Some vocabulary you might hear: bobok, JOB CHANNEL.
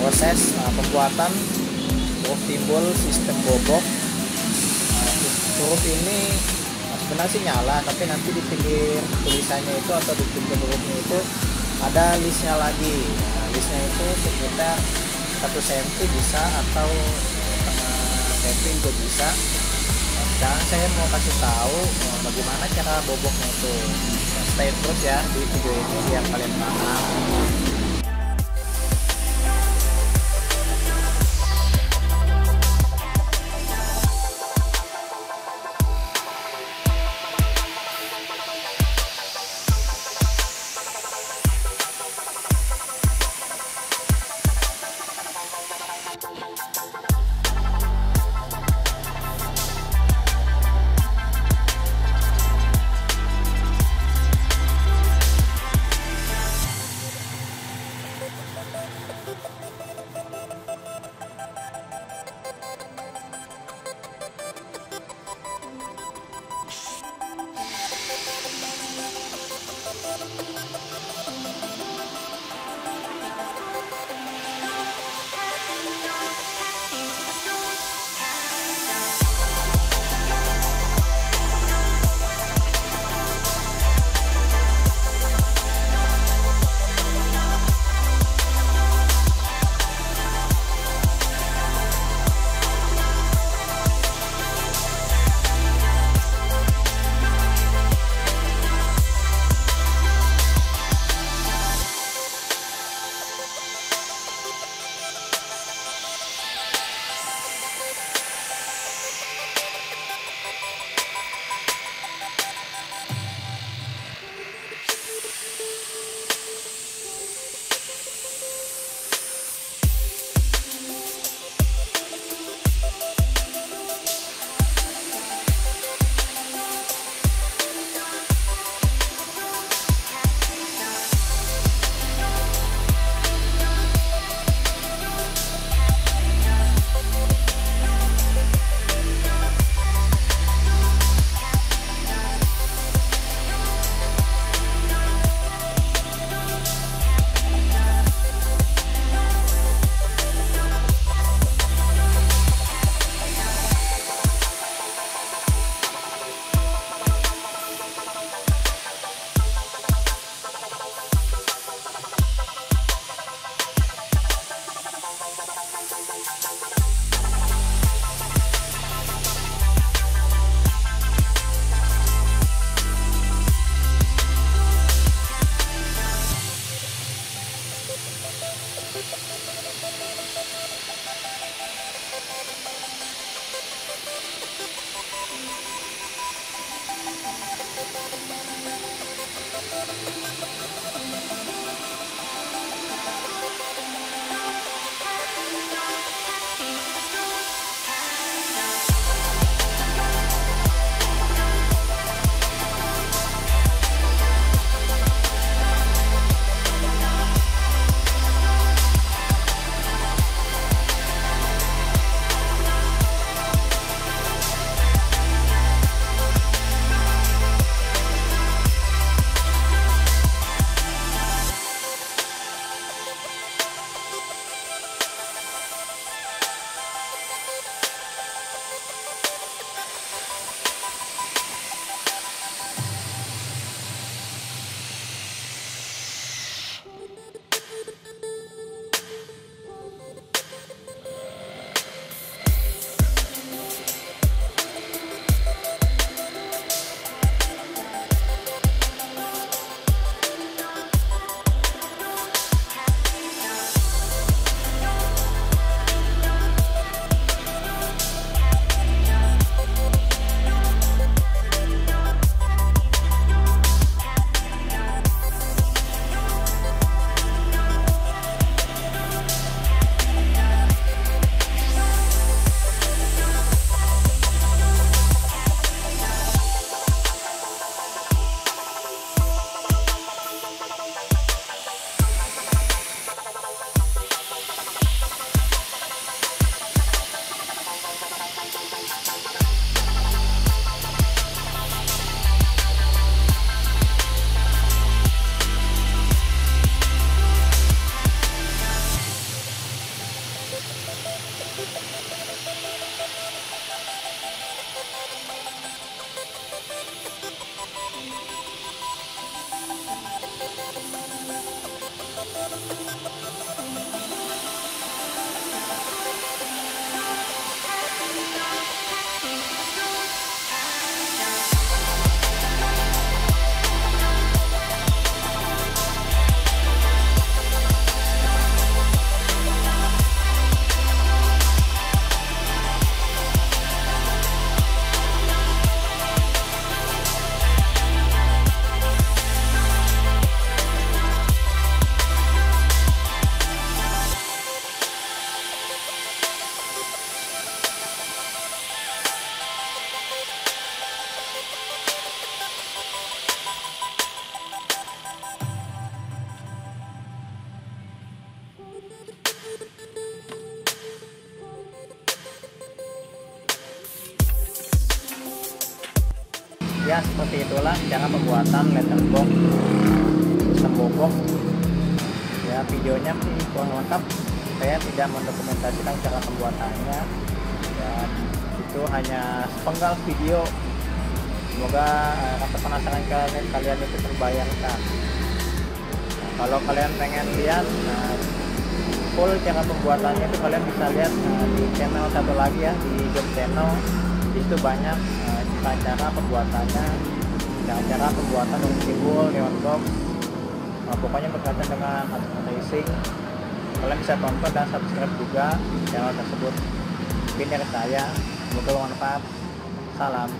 proses pembuatan huruf timbul sistem bobok. Huruf ini sebenarnya sih nyala, tapi nanti di pinggir tulisannya itu atau di pinggir hurufnya itu ada listnya lagi. Nah, listnya itu sekitar 1 cm bisa atau 1,5 cm juga bisa. Nah, sekarang saya mau kasih tahu bagaimana cara boboknya itu. Stay terus ya di video ini biar kalian paham. Ya, seperti itulah cara pembuatan letterbox, sistem bobok. Ya, videonya kurang lengkap, saya tidak mendokumentasikan cara pembuatannya. Ya, itu hanya sepenggal video. Semoga rasa penasaran kalian itu terbayarkan. Nah, kalau kalian pengen lihat full cara pembuatannya itu, kalian bisa lihat di channel satu lagi ya, di JOB Channel. Itu banyak cara pembuatannya, cara pembuatan unsibul, neon box, pokoknya berkaitan dengan advertising. Kalian bisa tonton dan subscribe juga channel tersebut. Ini dari saya, semoga bermanfaat. Salam.